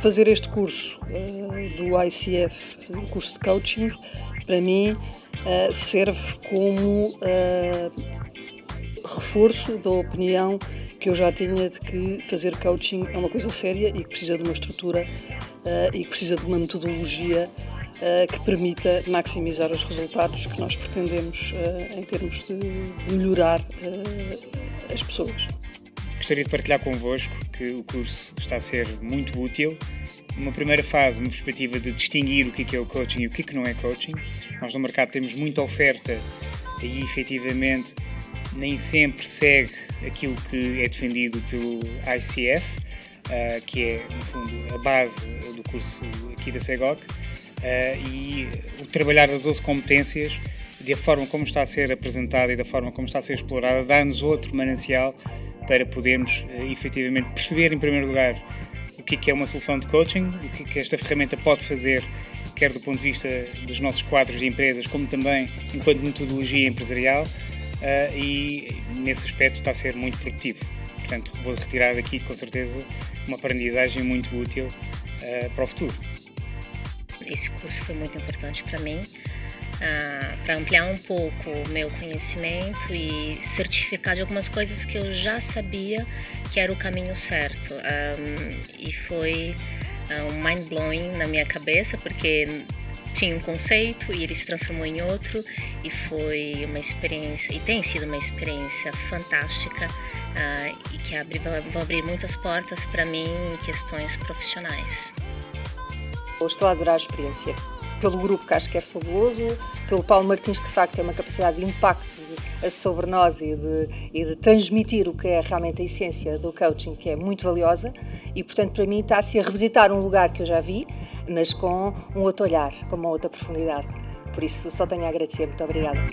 Fazer este curso do ICF, fazer um curso de coaching, para mim serve como reforço da opinião que eu já tinha de que fazer coaching é uma coisa séria e que precisa de uma estrutura e que precisa de uma metodologia que permita maximizar os resultados que nós pretendemos em termos de melhorar as pessoas. Gostaria de partilhar convosco que o curso está a ser muito útil. Uma primeira fase, uma perspectiva de distinguir o que é o coaching e o que não é coaching. Nós no mercado temos muita oferta e efetivamente nem sempre segue aquilo que é defendido pelo ICF, que é, no fundo, a base do curso aqui da Cegoc, e o trabalhar as 12 competências, da forma como está a ser apresentada e da forma como está a ser explorada, dá-nos outro manancial para podermos, efetivamente, perceber, em primeiro lugar, o que é uma solução de coaching, o que esta ferramenta pode fazer, quer do ponto de vista dos nossos quadros de empresas, como também enquanto metodologia empresarial, e nesse aspecto está a ser muito produtivo. Portanto, vou retirar daqui, com certeza, uma aprendizagem muito útil para o futuro. Esse curso foi muito importante para mim, para ampliar um pouco o meu conhecimento e certificar de algumas coisas que eu já sabia que era o caminho certo. E foi um mind-blowing na minha cabeça, porque tinha um conceito e ele se transformou em outro, e foi uma experiência, e tem sido uma experiência fantástica, e que vão abrir muitas portas para mim em questões profissionais. Eu estou a adorar a experiência, pelo grupo, que acho que é fabuloso, pelo Paulo Martins, que de facto tem uma capacidade de impacto sobre nós e de transmitir o que é realmente a essência do coaching, que é muito valiosa, e portanto para mim está-se a revisitar um lugar que eu já vi, mas com um outro olhar, com uma outra profundidade. Por isso só tenho a agradecer. Muito obrigada.